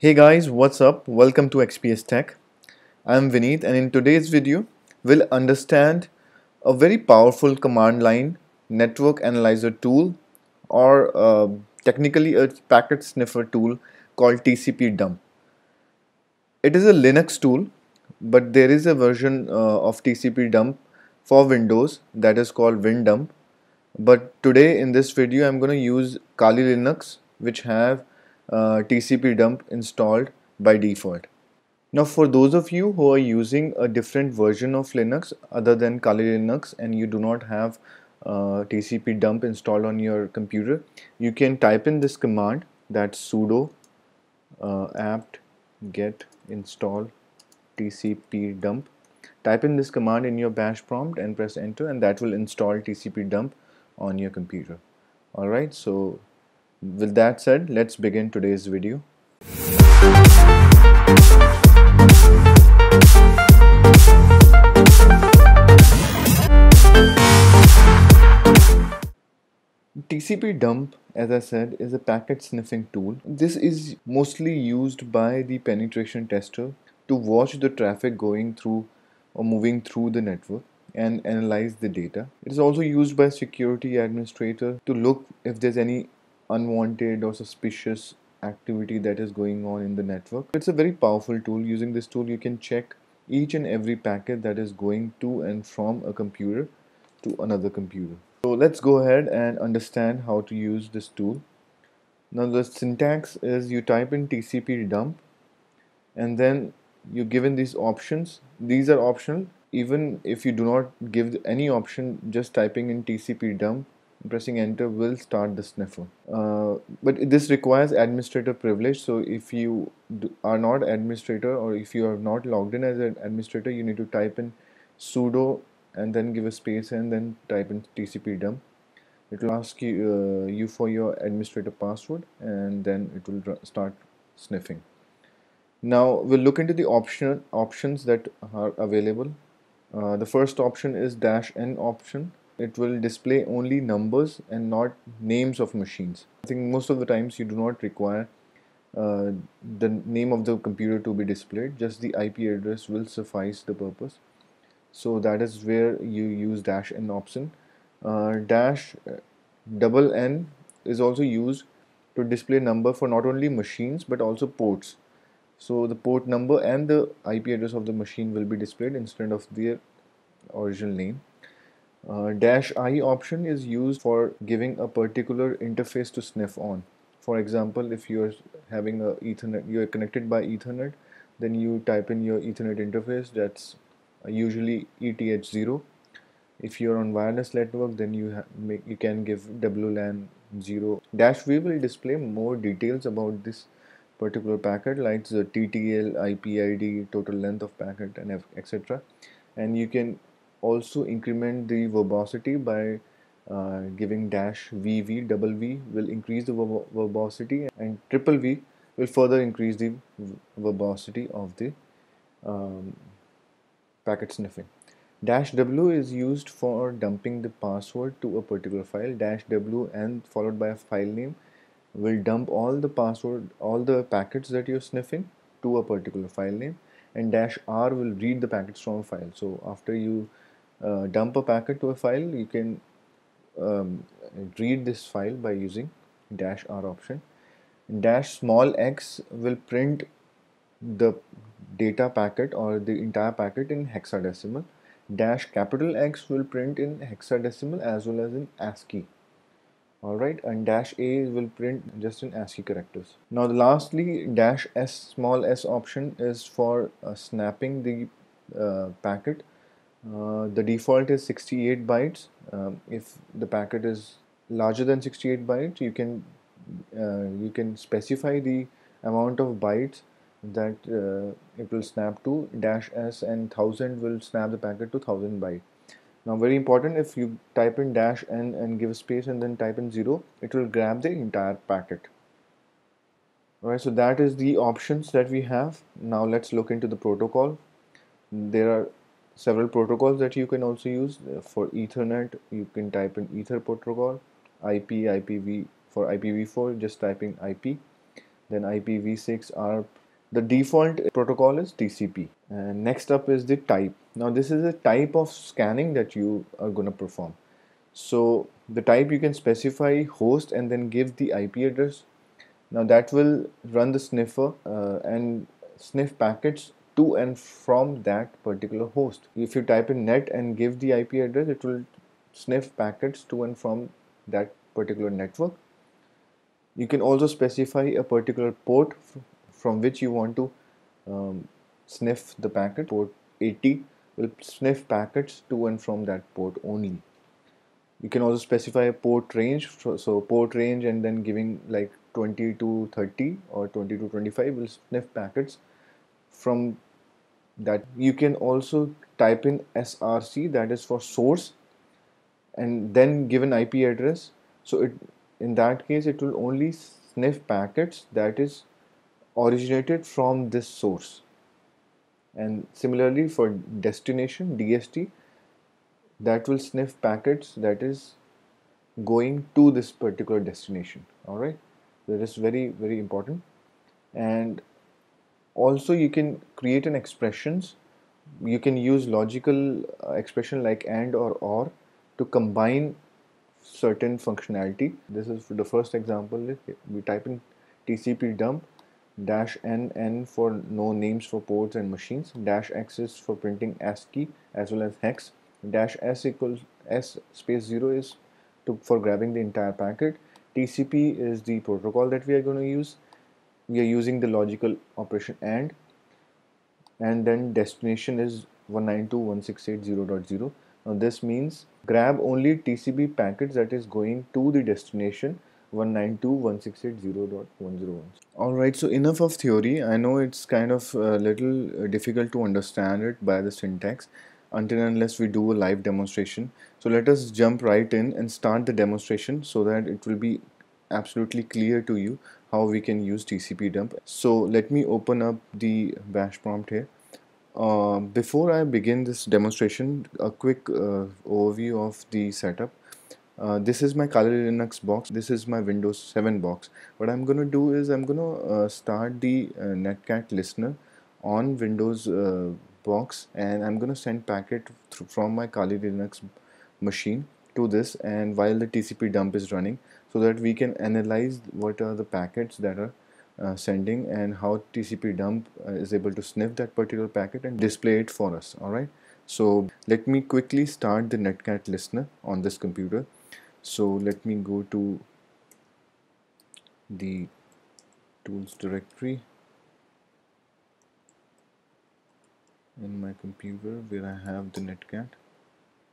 Hey guys, what's up? Welcome to XPSTECH. I'm Vineet, and in today's video, we'll understand a very powerful command line network analyzer tool, or technically a packet sniffer tool called tcpdump. It is a Linux tool, but there is a version of tcpdump for Windows that is called WinDump. But today in this video, I'm going to use Kali Linux, which have tcpdump installed by default. Now, for those of you who are using a different version of Linux other than Kali Linux and you do not have tcpdump installed on your computer, you can type in this command, that's sudo apt get install tcpdump. Type in this command in your bash prompt and press enter, and that will install tcpdump on your computer. Alright, so with that said, let's begin today's video. tcpdump, as I said, is a packet sniffing tool. This is mostly used by the penetration tester to watch the traffic going through or moving through the network and analyze the data. It is also used by security administrator to look if there's any unwanted or suspicious activity that is going on in the network. It's a very powerful tool. Using this tool, you can check each and every packet that is going to and from a computer to another computer. So let's go ahead and understand how to use this tool. Now the syntax is you type in tcpdump and then you're given these options. These are optional. Even if you do not give any option, just typing in tcpdump, pressing enter will start the sniffer, but this requires administrator privilege. So if you are not administrator, or if you are not logged in as an administrator, you need to type in sudo and then give a space and then type in tcpdump. It will ask you, for your administrator password, and then it will start sniffing. Now we'll look into the options that are available. The first option is -n option. It will display only numbers and not names of machines. I think most of the times you do not require the name of the computer to be displayed, just the IP address will suffice the purpose. So that is where you use -n option. -n is also used to display number for not only machines but also ports. So the port number and the IP address of the machine will be displayed instead of their original name. -i option is used for giving a particular interface to sniff on. For example, if you're having a Ethernet, you're connected by Ethernet, then you type in your Ethernet interface, that's usually ETH0. If you're on wireless network, then you can give WLAN 0. -v will display more details about this particular packet, like the TTL, IPID, total length of packet, and etc. And you can also increment the verbosity by giving -vv. VV will increase the verbosity, and VV will further increase the verbosity of the packet sniffing. -w is used for dumping the password to a particular file. -w and followed by a file name will dump all the password, all the packets that you're sniffing to a particular file name, and -r will read the packets from a file. So after you dump a packet to a file, you can read this file by using -r option. -x will print the data packet or the entire packet in hexadecimal. -X will print in hexadecimal as well as in ASCII. Alright, and -a will print just in ASCII characters. Now lastly, -s option is for snapping the packet. The default is 68 bytes. If the packet is larger than 68 bytes, you can specify the amount of bytes that it will snap to. -s and 1000 will snap the packet to 1000 bytes. Now very important, if you type in -n and give a space and then type in 0, it will grab the entire packet. Alright, so that is the options that we have. Now let's look into the protocol. There are several protocols that you can also use. For Ethernet, you can type in Ether protocol. IP, IPv4, just typing IP. then IPv6 are the default protocol is TCP. And next up is the type. Now this is a type of scanning that you are going to perform. So the type you can specify host and then give the IP address. Now that will run the sniffer and sniff packets to and from that particular host. If you type in net and give the IP address, it will sniff packets to and from that particular network. You can also specify a particular port from which you want to sniff the packet. Port 80 will sniff packets to and from that port only. You can also specify a port range, so port range and then giving like 20 to 30 or 20 to 25 will sniff packets from that. You can also type in SRC, that is for source, and then give an IP address. So it, in that case, it will only sniff packets that is originated from this source. And similarly for destination, DST, that will sniff packets that is going to this particular destination. Alright, that is very, very important. And also you can create an expressions. You can use logical expression like and or to combine certain functionality. This is for the first example. We type in tcpdump -nn for no names for ports and machines, -x is for printing ASCII as well as hex, -s equals s space 0 is for grabbing the entire packet. TCP is the protocol that we are going to use. We are using the logical operation and then destination is 192.168.0.0. Now this means grab only TCP packets that is going to the destination 192.168.0.101. Alright, so enough of theory. I know it's kind of a little difficult to understand it by the syntax until and unless we do a live demonstration. So let us jump right in and start the demonstration so that it will be absolutely clear to you how we can use tcpdump. So let me open up the bash prompt here. Before I begin this demonstration, a quick overview of the setup. This is my Kali Linux box, this is my Windows 7 box. What I'm going to do is I'm going to start the Netcat listener on Windows box and I'm going to send packet from my Kali Linux machine to this, and while the TCP dump is running, so that we can analyze what are the packets that are sending and how TCP dump is able to sniff that particular packet and display it for us. Alright, so let me quickly start the Netcat listener on this computer. So let me go to the tools directory in my computer where I have the Netcat,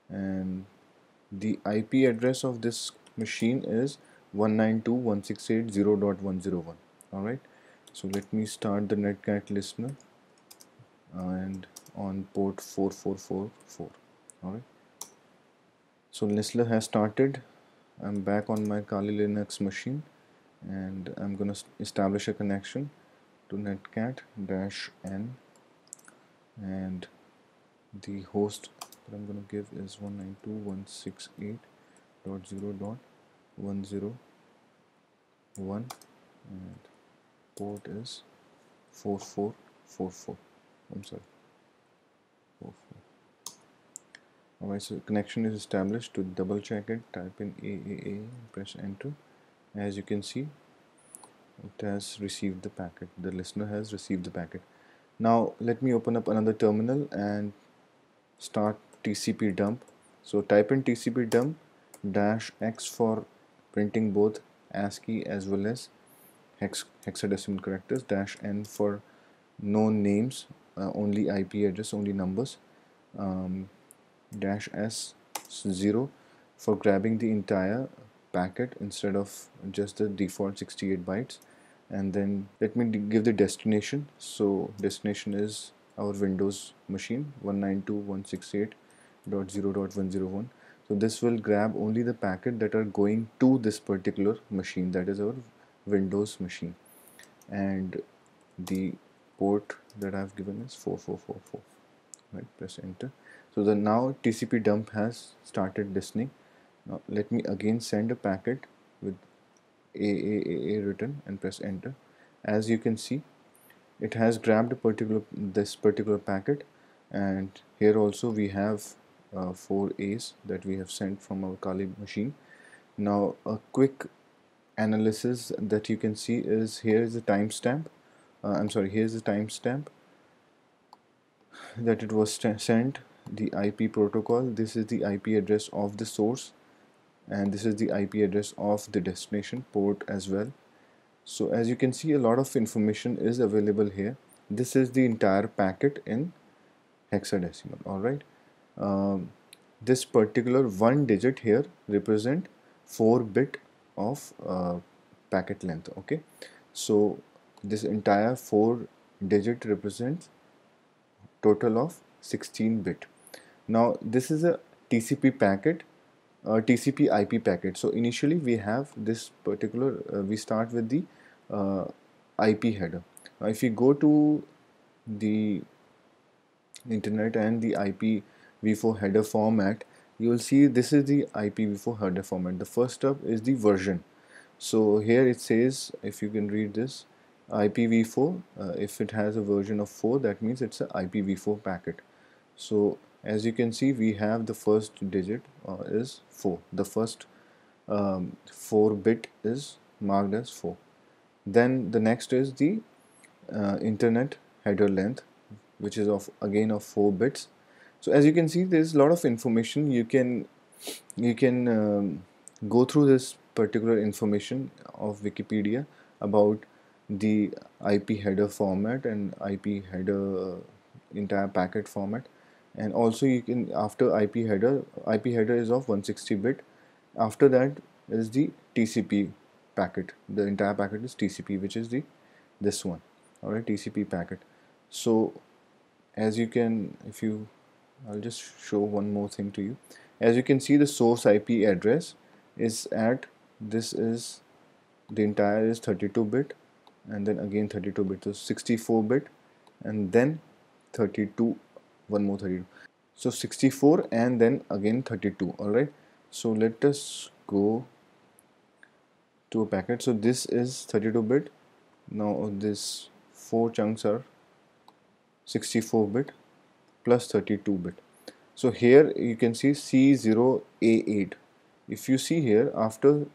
and the IP address of this machine is 192.168.0.101. Alright, so let me start the Netcat listener and on port 4444. Alright, so listener has started. I'm back on my Kali Linux machine and I'm gonna establish a connection to Netcat -n, and the host that I'm gonna give is 192.168.0.101 and port is 4444. I'm sorry, 44. Alright, so connection is established. To double check it, type in AAA, press enter. As you can see, it has received the packet. The listener has received the packet. Now let me open up another terminal and start tcpdump. So type in tcpdump -x for printing both ASCII as well as hexadecimal characters, -n for no names, only IP address, only numbers, -s0 for grabbing the entire packet instead of just the default 68 bytes. And then let me give the destination. So destination is our Windows machine, 192.168.0.101. So this will grab only the packet that are going to this particular machine, that is our Windows machine, and the port that I've given is 4444. Right, press enter. So the now TCP dump has started listening. Now let me again send a packet with AAA written and press enter. as you can see, it has grabbed a particular packet, and here also we have 4 A's that we have sent from our Kali machine. Now a quick analysis that you can see is here is the timestamp. Here is the timestamp that it was sent, the IP protocol. This is the IP address of the source, and this is the IP address of the destination port as well. So as you can see, a lot of information is available here. This is the entire packet in hexadecimal. Alright, this particular one digit here represent 4 bit of packet length. Okay, so this entire 4 digit represents total of 16 bit. Now this is a TCP packet, TCP IP packet. So initially we have this particular, we start with the IP header. Now if you go to the internet and the IPv4 header format, you will see this is the IPv4 header format. The first up is the version. So here it says, if you can read this, IPv4, if it has a version of 4, that means it's an IPv4 packet. So as you can see, we have the first digit is 4. The first 4 bit is marked as 4. Then the next is the internet header length, which is again of 4 bits. So as you can see, there's a lot of information. You can go through this particular information of Wikipedia about the IP header format and IP header entire packet format. And also you can, after IP header is of 160 bit. After that is the TCP packet. The entire packet is TCP, which is this one. Alright, TCP packet. So as you can, I'll just show one more thing to you. As you can see, the source IP address is the entire is 32 bit, and then again 32 bit, so 64 bit, and then 32, one more 32, so 64, and then again 32. Alright, so let us go to a packet. So this is 32 bit. Now this 4 chunks are 64 bit plus 32 bit. So here you can see C0A8. If you see here, after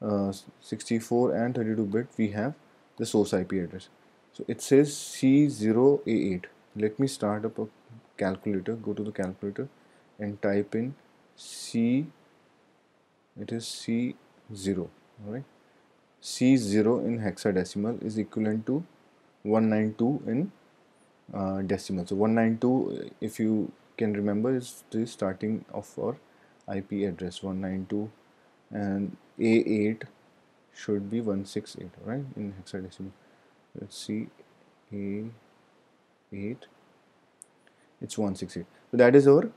64 and 32 bit we have the source IP address. So it says C0A8. Let me start up a calculator, go to the calculator and type in C0. Alright, C0 in hexadecimal is equivalent to 192 in decimal. So 192, if you can remember, is the starting of our IP address, 192, and A8 should be 168, right, in hexadecimal. Let's see, A8, it's 168. So that is our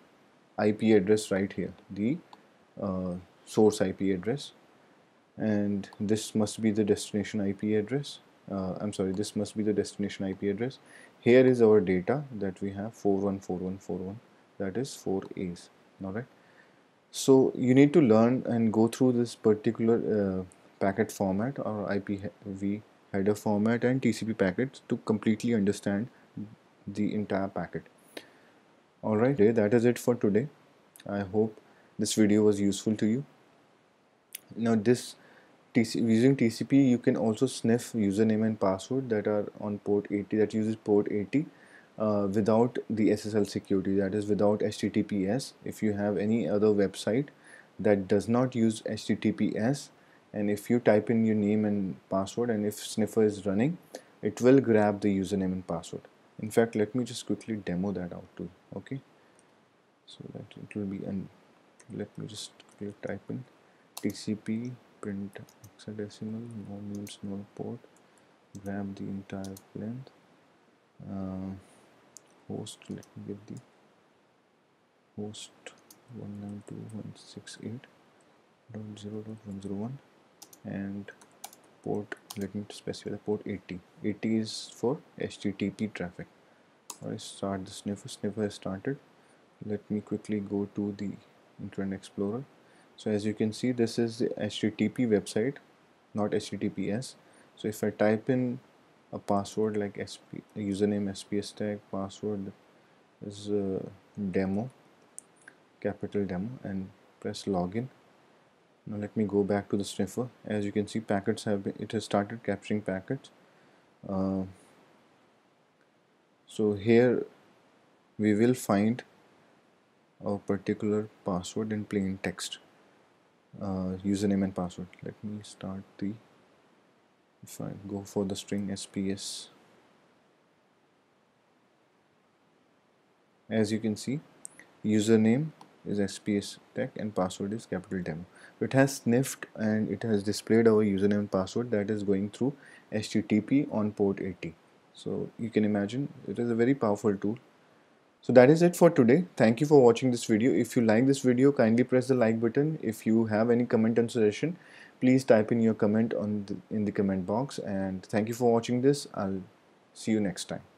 IP address right here, the source IP address, and this must be the destination IP address. This must be the destination IP address. Here is our data that we have, 414141, that is 4 A's. Alright, so you need to learn and go through this particular packet format or IPv header format and TCP packets to completely understand the entire packet. Alright, that is it for today. I hope this video was useful to you. Now using TCP, you can also sniff username and password that are on port 80, that uses port 80, without the SSL security, that is without HTTPS. If you have any other website that does not use HTTPS, and if you type in your name and password, and if sniffer is running, it will grab the username and password. In fact, let me just quickly demo that out too. Okay, so that it will be, and let me just type in TCP print hexadecimal, no names, no port, grab the entire length, host, let me get the host 192.168.0.101, and port, let me specify the port 80. 80 is for HTTP traffic. I start the sniffer has started. Let me quickly go to the Internet Explorer. So as you can see, this is the HTTP website, not HTTPS. So if I type in a password like username XPSTECH, password is demo, capital demo, and press login. Now let me go back to the sniffer. As you can see, packets have been, it has started capturing packets. So here we will find a particular password in plain text, username and password. Let me start the, if I go for the string SPS, as you can see, username is XPSTECH and password is capital demo. It has sniffed and it has displayed our username and password that is going through HTTP on port 80. So you can imagine it is a very powerful tool. So that is it for today. Thank you for watching this video. If you like this video, kindly press the like button. If you have any comment and suggestion, please type in your comment in the comment box. And thank you for watching this. I'll see you next time.